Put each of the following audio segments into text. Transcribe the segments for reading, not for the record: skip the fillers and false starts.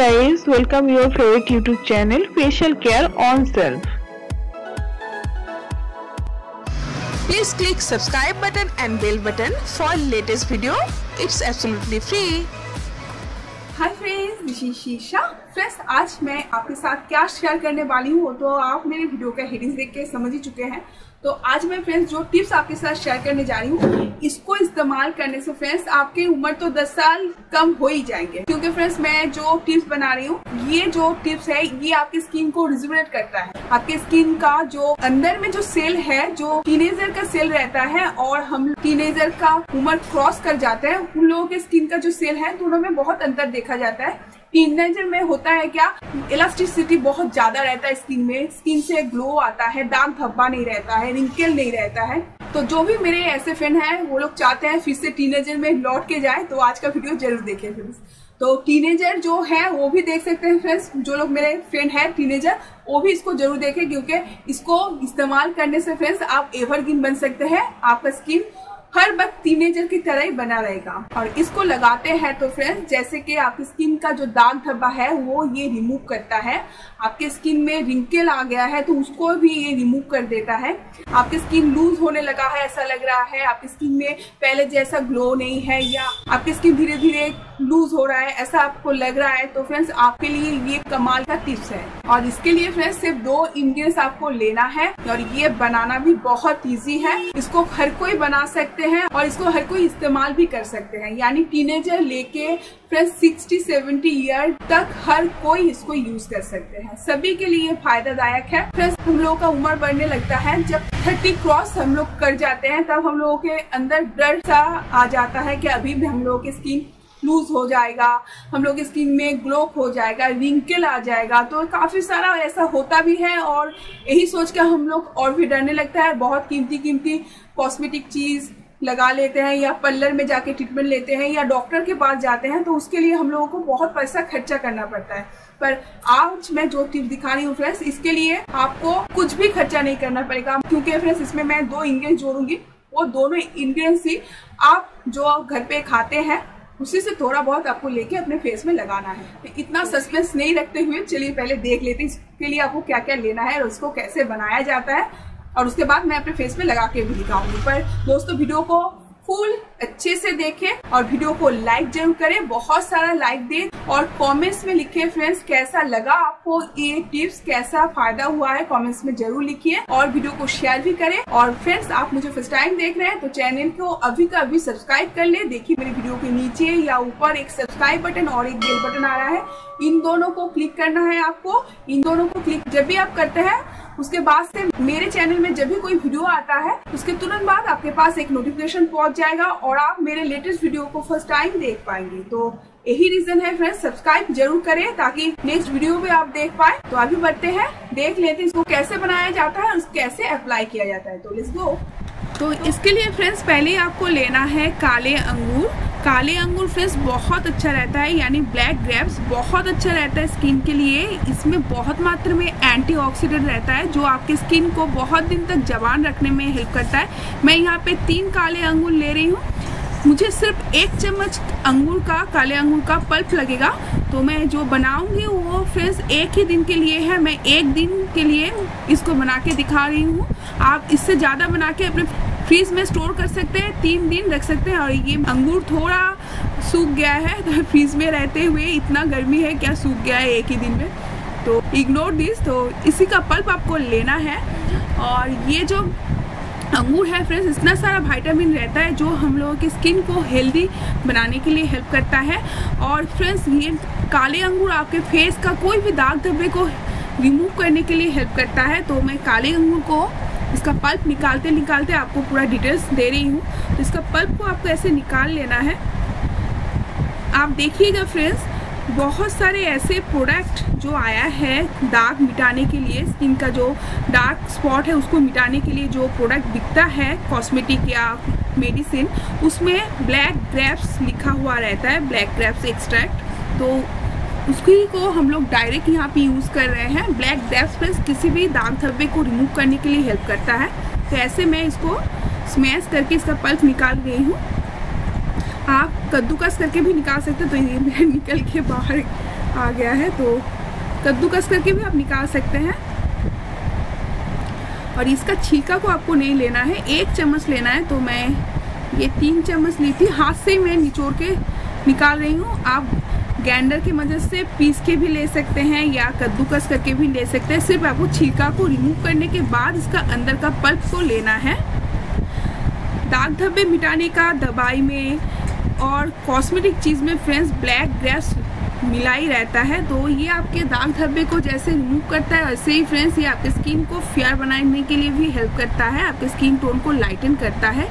guys, welcome your favorite YouTube channel Special Care on Self. Please click subscribe button and bell button for latest video. It's absolutely free. Hi friends, this शीशा। Friends, आज मैं आपके साथ क्या share करने वाली हूँ तो आप मेरे वीडियो का हेडिंग्स देख के समझ ही चुके हैं। तो आज मैं फ्रेंड्स जो टिप्स आपके साथ शेयर करने जा रही हूँ, इसको इस्तेमाल करने से फ्रेंड्स आपकी उम्र तो 10 साल कम हो ही जाएंगे, क्योंकि फ्रेंड्स मैं जो टिप्स बना रही हूँ, ये जो टिप्स है ये आपकी स्किन को रिजुनेट करता है। आपके स्किन का जो अंदर में जो सेल है, जो टीनेजर का सेल रहता है, और हम टीनेजर का उम्र क्रॉस कर जाते हैं उन लोगों के स्किन का जो सेल है दोनों में बहुत अंतर देखा जाता है। टीनेजर में होता है क्या, इलास्टिसिटी बहुत ज्यादा रहता है स्किन में, स्किन से ग्लो आता है, दाग धब्बा नहीं रहता है, रिंकल नहीं रहता है। तो जो भी मेरे ऐसे फ्रेंड हैं वो लोग चाहते हैं फिर से टीनेजर में लौट के जाए तो आज का वीडियो जरूर देखें फ्रेंड्स। तो टीनेजर जो है वो भी देख सकते हैं फ्रेंड्स, जो लोग मेरे फ्रेंड हैं टीनेजर वो भी इसको जरूर देखें, क्योंकि इसको इस्तेमाल करने से फ्रेंड्स आप एवरग्रीन बन सकते हैं। आपका स्किन हर वक्त टीनेजर की तरह ही बना रहेगा। और इसको लगाते हैं तो फ्रेंड्स जैसे कि आपकी स्किन का जो दाग धब्बा है वो ये रिमूव करता है। आपके स्किन में रिंकल आ गया है तो उसको भी ये रिमूव कर देता है। आपकी स्किन लूज होने लगा है ऐसा लग रहा है, आपकी स्किन में पहले जैसा ग्लो नहीं है या आपकी स्किन धीरे धीरे लूज हो रहा है ऐसा आपको लग रहा है, तो फ्रेंड्स आपके लिए ये कमाल का टिप्स है। और इसके लिए फ्रेंड्स सिर्फ 2 इंग्रेडिएंट्स आपको लेना है और ये बनाना भी बहुत ईजी है। इसको हर कोई बना सकते हैं और इसको हर कोई इस्तेमाल भी कर सकते हैं, यानी टीनेजर लेके फ्रेंड्स 60-70 ईयर तक हर कोई इसको यूज कर सकते हैं। सभी के लिए फायदादायक है। फ्रेंड्स हम लोगों का उम्र बढ़ने लगता है, जब 30 क्रॉस हम लोग कर जाते हैं तब हम लोगों के अंदर डर सा आ जाता है कि अभी भी हम लोगों की स्किन लूज हो जाएगा, हम लोग स्किन में ग्लो हो जाएगा, रिंकल आ जाएगा। तो काफी सारा ऐसा होता भी है और यही सोच कर हम लोग और भी डरने लगता है। बहुत कीमती कॉस्मेटिक चीज लगा लेते हैं या पार्लर में जाके ट्रीटमेंट लेते हैं या डॉक्टर के पास जाते हैं, तो उसके लिए हम लोगों को बहुत पैसा खर्चा करना पड़ता है। पर आज मैं जो टिप्स दिखा रही हूँ फ्रेंड्स, इसके लिए आपको कुछ भी खर्चा नहीं करना पड़ेगा, क्योंकि फ्रेंड्स इसमें मैं 2 इंग्रेडिएंट जोड़ूंगी। वो दोनों इंग्रेडिएंट्स ही आप जो घर पे खाते हैं उसी से थोड़ा बहुत आपको लेके अपने फेस में लगाना है। इतना सस्पेंस नहीं रखते हुए चलिए पहले देख लेते हैं इसके लिए आपको क्या क्या लेना है और उसको कैसे बनाया जाता है, और उसके बाद मैं अपने फेस में लगा के भी दिखाऊंगी। पर दोस्तों वीडियो को फुल अच्छे से देखें और वीडियो को लाइक जरूर करें, बहुत सारा लाइक दें और कमेंट्स में लिखें फ्रेंड्स कैसा लगा आपको ये टिप्स, कैसा फायदा हुआ है कमेंट्स में जरूर लिखिए और वीडियो को शेयर भी करें। और फ्रेंड्स आप मुझे फर्स्ट टाइम देख रहे हैं तो चैनल को अभी का अभी सब्सक्राइब कर लें। देखिए मेरे वीडियो के नीचे या ऊपर एक सब्सक्राइब बटन और एक बेल बटन आ रहा है, इन दोनों को क्लिक करना है आपको। इन दोनों को क्लिक जब भी आप करते हैं उसके बाद से मेरे चैनल में जब भी कोई वीडियो आता है उसके तुरंत बाद आपके पास एक नोटिफिकेशन पहुंच जाएगा और आप मेरे लेटेस्ट वीडियो को फर्स्ट टाइम देख पाएंगे। तो यही रीजन है फ्रेंड्स, सब्सक्राइब जरूर करें ताकि नेक्स्ट वीडियो भी आप देख पाए। तो अभी बढ़ते हैं, देख लेते हैं इसको कैसे बनाया जाता है और कैसे अप्लाई किया जाता है। तो लेट्स गो। तो इसके लिए फ्रेंड्स पहले आपको लेना है काले अंगूर। काले अंगूर फ्रेंड्स बहुत अच्छा रहता है, यानी ब्लैक ग्रेप्स बहुत अच्छा रहता है स्किन के लिए। इसमें बहुत मात्रा में एंटीऑक्सीडेंट रहता है जो आपके स्किन को बहुत दिन तक जवान रखने में हेल्प करता है। मैं यहाँ पे 3 काले अंगूर ले रही हूँ। मुझे सिर्फ 1 चम्मच अंगूर का, काले अंगूर का पल्प लगेगा। तो मैं जो बनाऊँगी वो फ्रेंड्स एक ही दिन के लिए है, मैं एक दिन के लिए इसको बना के दिखा रही हूँ। आप इससे ज़्यादा बना के अपने फ्रीज में स्टोर कर सकते हैं, 3 दिन रख सकते हैं। और ये अंगूर थोड़ा सूख गया है, तो फ्रीज में रहते हुए इतना गर्मी है क्या सूख गया है एक ही दिन में, तो इग्नोर दिस। तो इसी का पल्प आपको लेना है। और ये जो अंगूर है फ्रेंड्स इतना सारा विटामिन रहता है जो हम लोगों की स्किन को हेल्दी बनाने के लिए हेल्प करता है। और फ्रेंड्स ये काले अंगूर आपके फेस का कोई भी दाग धब्बे को रिमूव करने के लिए हेल्प करता है। तो मैं काले अंगूर को इसका पल्प निकालते निकालते आपको पूरा डिटेल्स दे रही हूँ। तो इसका पल्प को आपको ऐसे निकाल लेना है। आप देखिएगा फ्रेंड्स बहुत सारे ऐसे प्रोडक्ट जो आया है दाग मिटाने के लिए, स्किन का जो डार्क स्पॉट है उसको मिटाने के लिए जो प्रोडक्ट बिकता है कॉस्मेटिक या मेडिसिन, उसमें ब्लैक ग्रेप्स लिखा हुआ रहता है, ब्लैक ग्रेप्स एक्सट्रैक्ट। तो उसकी को हम लोग डायरेक्ट यहाँ पे यूज़ कर रहे हैं। ब्लैक ग्रेप्स फ्रेंड्स किसी भी दाग धब्बे को रिमूव करने के लिए हेल्प करता है। तो ऐसे मैं इसको स्मैश करके इसका पल्प निकाल रही हूँ। आप कद्दूकस करके भी निकाल सकते हैं। तो ये मैं निकल के बाहर आ गया है, तो कद्दूकस करके भी आप निकाल सकते हैं। और इसका छिलका को आपको नहीं लेना है, एक चम्मच लेना है। तो मैं ये 3 चम्मच ली थी, हाथ से ही मैं निचोड़ के निकाल रही हूँ। आप ग्राइंडर की मदद से पीस के भी ले सकते हैं या कद्दूकस करके भी ले सकते हैं। सिर्फ आपको छिलका को रिमूव करने के बाद इसका अंदर का पल्प को लेना है। दाग धब्बे मिटाने का दवाई में और कॉस्मेटिक चीज़ में फ्रेंड्स ब्लैक ग्रेप्स मिला ही रहता है, तो ये आपके दाग धब्बे को जैसे रिमूव करता है वैसे ही फ्रेंड्स ये आपके स्किन को फेयर बनाने के लिए भी हेल्प करता है, आपके स्किन टोन को लाइटन करता है।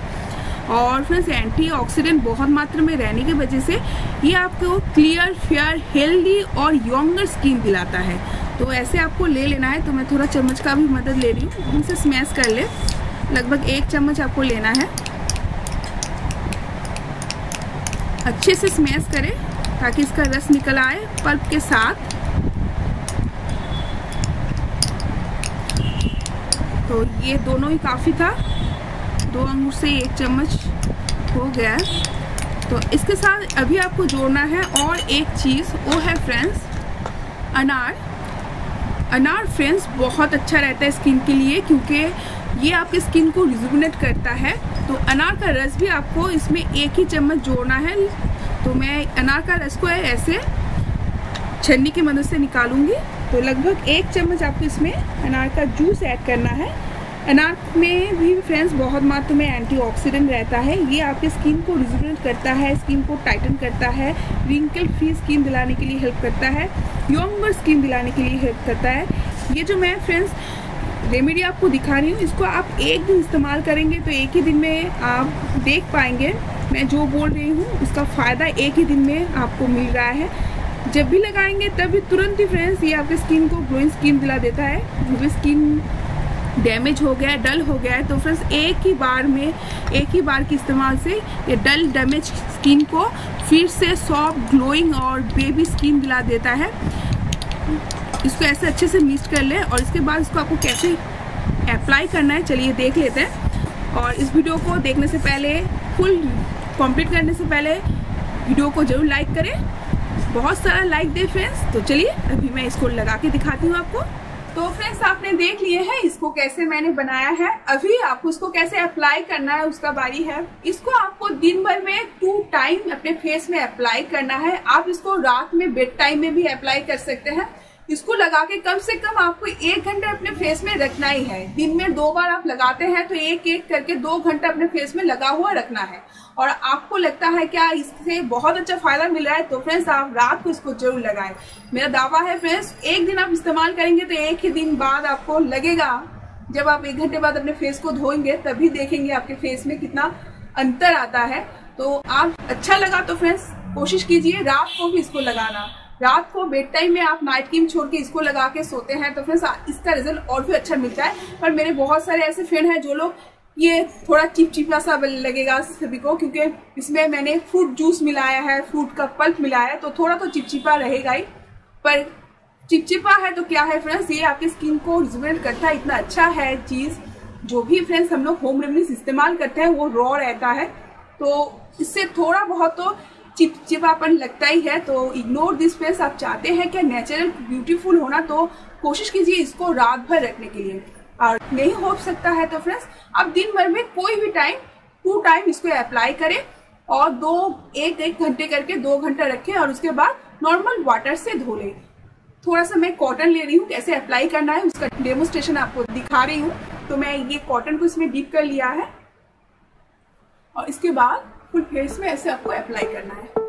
और फ्रेंड्स एंटीऑक्सीडेंट बहुत मात्रा में रहने की वजह से ये आपको क्लियर, फेयर, हेल्दी और यंगर स्किन दिलाता है। तो ऐसे आपको ले लेना है। तो मैं थोड़ा चम्मच का भी मदद ले रही हूँ, उनसे स्मैश कर ले। लगभग 1 चम्मच आपको लेना है, अच्छे से स्मैश करें ताकि इसका रस निकल आए पल्प के साथ। तो ये दोनों ही काफ़ी था, 2 अंगूर से 1 चम्मच हो गया। तो इसके साथ अभी आपको जोड़ना है और एक चीज़, वो है फ्रेंड्स अनार। अनार फ्रेंड्स बहुत अच्छा रहता है स्किन के लिए क्योंकि ये आपके स्किन को रिजुविनेट करता है। तो अनार का रस भी आपको इसमें 1 ही चम्मच जोड़ना है। तो मैं अनार का रस को ऐसे छन्नी की मदद से निकालूंगी। तो लगभग 1 चम्मच आपको इसमें अनार का जूस ऐड करना है। अनार में भी फ्रेंड्स बहुत मात्रा में एंटीऑक्सीडेंट रहता है, ये आपके स्किन को रिजुविनेट करता है, स्किन को टाइटन करता है, रिंकल फ्री स्किन दिलाने के लिए हेल्प करता है, यंगर स्किन दिलाने के लिए हेल्प करता है। ये जो मैं फ्रेंड्स रेमेडी आपको दिखा रही हूँ, इसको आप एक दिन इस्तेमाल करेंगे तो एक ही दिन में आप देख पाएंगे मैं जो बोल रही हूँ उसका फ़ायदा एक ही दिन में आपको मिल रहा है। जब भी लगाएंगे तभी तुरंत ही फ्रेंड्स ये आपके स्किन को ग्लोइंग स्किन दिला देता है। जब स्किन डैमेज हो गया है, डल हो गया है, तो फ्रेंड्स एक ही बार के इस्तेमाल से ये डल डैमेज स्किन को फिर से सॉफ्ट, ग्लोइंग और बेबी स्किन दिला देता है। इसको ऐसे अच्छे से मिक्स कर लें। और इसके बाद इसको आपको कैसे अप्लाई करना है चलिए देख लेते हैं। और इस वीडियो को देखने से पहले, फुल कंप्लीट करने से पहले वीडियो को ज़रूर लाइक करें, बहुत सारा लाइक दें फ्रेंड्स। तो चलिए अभी मैं इसको लगा के दिखाती हूँ आपको। तो फ्रेंड्स आपने देख लिए हैं इसको कैसे मैंने बनाया है। अभी आपको इसको कैसे अप्लाई करना है उसका बारी है। इसको आपको दिन भर में 2 टाइम अपने फेस में अप्लाई करना है। आप इसको रात में बेड टाइम में भी अप्लाई कर सकते हैं। इसको लगा के कम से कम आपको 1 घंटे अपने फेस में रखना ही है। दिन में 2 बार आप लगाते हैं तो 1-1 करके 2 घंटा अपने फेस में लगा हुआ रखना है। और आपको लगता है क्या इससे बहुत अच्छा फायदा मिल रहा है, तो फ्रेंड्स आप रात को इसको जरूर लगाएं। मेरा दावा है फ्रेंड्स एक दिन आप इस्तेमाल करेंगे तो 1 ही दिन बाद आपको लगेगा। जब आप 1 घंटे बाद अपने फेस को धोएंगे तभी देखेंगे आपके फेस में कितना अंतर आता है। तो आप अच्छा लगा तो फ्रेंड्स कोशिश कीजिए रात को भी इसको लगाना। रात को बेड टाइम में आप नाइट क्रीम छोड़ के इसको लगा के सोते हैं तो फ्रेंड्स इसका रिजल्ट और भी अच्छा मिलता है। पर मेरे बहुत सारे ऐसे फ्रेंड हैं जो लोग ये थोड़ा चिपचिपा सा लगेगा सभी को, क्योंकि इसमें मैंने फ्रूट जूस मिलाया है, फ्रूट का पल्प मिलाया है, तो थोड़ा तो चिपचिपा रहेगा ही। पर चिपचिपा है तो क्या है फ्रेंड्स, ये आपके स्किन को रिजुविनेट करता है। इतना अच्छा है चीज़। जो भी फ्रेंड्स हम लोग होम रेमेडीज इस्तेमाल करते हैं वो रॉ रहता है, तो इससे थोड़ा बहुत तो चिपचिपापन लगता ही है। तो इग्नोर दिस फ्रेंड्स। आप चाहते हैं क्या नेचुरल ब्यूटीफुल होना, तो कोशिश कीजिए इसको रात भर रखने के लिए। और नहीं हो सकता है तो फ्रेंड्स आप दिन भर में कोई भी टाइम 2 टाइम इसको अप्लाई करें और 1-1 घंटे करके 2 घंटा रखें और उसके बाद नॉर्मल वाटर से धो लें। थोड़ा सा मैं कॉटन ले रही हूँ, कैसे अप्लाई करना है उसका डेमोस्ट्रेशन आपको दिखा रही हूँ। तो मैं ये कॉटन को इसमें डीप कर लिया है और इसके बाद फुल फेस में ऐसे आपको अप्लाई करना है।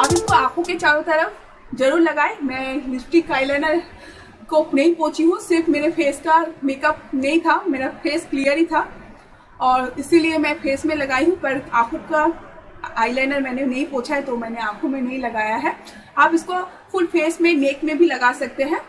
आप इसको आंखों के चारों तरफ जरूर लगाएं। मैं लिपस्टिक आईलाइनर को नहीं पोंछी हूँ, सिर्फ मेरे फेस का मेकअप नहीं था, मेरा फेस क्लियर ही था और इसीलिए मैं फेस में लगाई हूँ। पर आंखों का आईलाइनर मैंने नहीं पोंछा है तो मैंने आंखों में नहीं लगाया है। आप इसको फुल फेस में, नेक में भी लगा सकते हैं।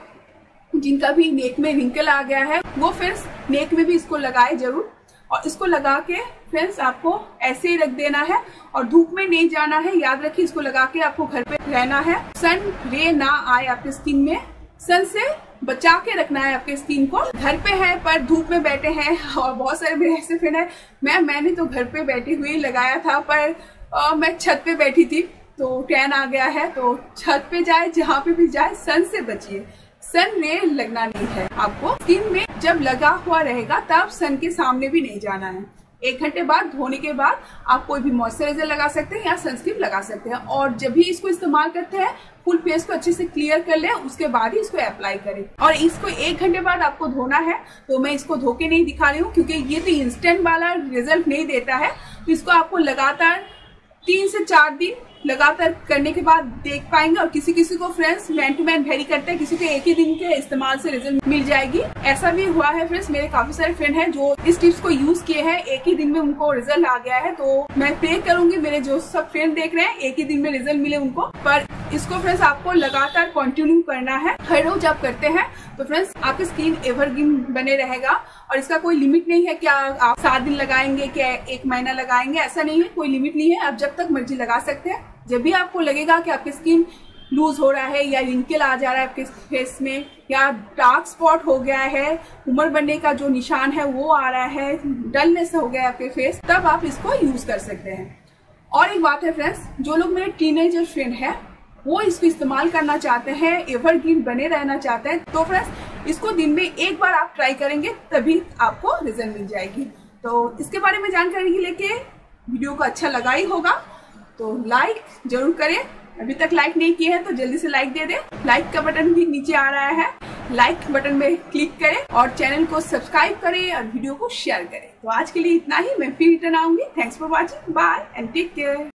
जिनका भी नेक में रिंकल आ गया है वो फ्रेंड्स नेक में भी इसको लगाए जरूर। और इसको लगा के फ्रेंड्स आपको ऐसे ही रख देना है और धूप में नहीं जाना है। याद रखिए इसको लगा के आपको घर पे रहना है, सन रे ना आए आपके स्किन में। सन से बचा के रखना है आपके स्किन को। घर पे है पर धूप में बैठे हैं और बहुत सारे मेरे ऐसे फ्रेंड हैं, मैंने तो घर पे बैठी हुई लगाया था पर मैं छत पे बैठी थी तो टैन आ गया है। तो छत पे जाए जहाँ पे भी जाए सन से बचिए, सन ने लगना नहीं है आपको। स्किन में जब लगा हुआ रहेगा तब सन के सामने भी नहीं जाना है। एक घंटे बाद धोने के बाद आप कोई भी मॉइस्चराइजर लगा सकते हैं या सनस्क्रीन लगा सकते हैं, और जब भी इसको इस्तेमाल करते हैं फुल फेस को अच्छे से क्लियर कर ले, उसके बाद ही इसको अप्लाई करें। और इसको एक घंटे बाद आपको धोना है, तो मैं इसको धो के नहीं दिखा रही हूँ क्योंकि ये तो इंस्टेंट वाला रिजल्ट नहीं देता है। तो इसको आपको लगातार 3 से 4 दिन लगातार करने के बाद देख पाएंगे। और किसी किसी को friends man to man vary करते हैं, किसी को एक ही दिन के इस्तेमाल से रिजल्ट मिल जाएगी। ऐसा भी हुआ है फ्रेंड्स, मेरे काफी सारे फ्रेंड हैं जो इस टिप्स को यूज किए हैं, एक ही दिन में उनको रिजल्ट आ गया है। तो मैं प्रे करूंगी मेरे जो सब फ्रेंड देख रहे हैं एक ही दिन में रिजल्ट मिले उनको। पर इसको फ्रेंड्स आपको लगातार कंटिन्यू करना है, हर रोज आप करते हैं तो फ्रेंड्स आपकी स्किन एवरग्रीन बने रहेगा। और इसका कोई लिमिट नहीं है क्या आप 7 दिन लगाएंगे क्या 1 महीना लगाएंगे, ऐसा नहीं है, कोई लिमिट नहीं है। आप जब तक मर्जी लगा सकते हैं। जब भी आपको लगेगा कि आपकी स्किन लूज हो रहा है या रिंकल आ जा रहा है आपके फेस में या डार्क स्पॉट हो गया है, उम्र बढ़ने का जो निशान है वो आ रहा है, डलनेस हो गया है आपके फेस, तब आप इसको यूज कर सकते हैं। और एक बात है फ्रेंड्स, जो लोग मेरे टीनेजर फ्रेंड है वो इसको इस्तेमाल करना चाहते हैं, एवरग्रीन बने रहना चाहते हैं, तो फ्रेंड्स इसको दिन में 1 बार आप ट्राई करेंगे तभी आपको रिजल्ट मिल जाएगी। तो इसके बारे में जानकारी लेके वीडियो को अच्छा लगा ही होगा तो लाइक जरूर करें। अभी तक लाइक नहीं किया है तो जल्दी से लाइक दे दें, लाइक का बटन भी नीचे आ रहा है, लाइक बटन में क्लिक करें और चैनल को सब्सक्राइब करें और वीडियो को शेयर करें। तो आज के लिए इतना ही, मैं फिर रिटर्न आऊंगी। Thanks for watching, bye and take care.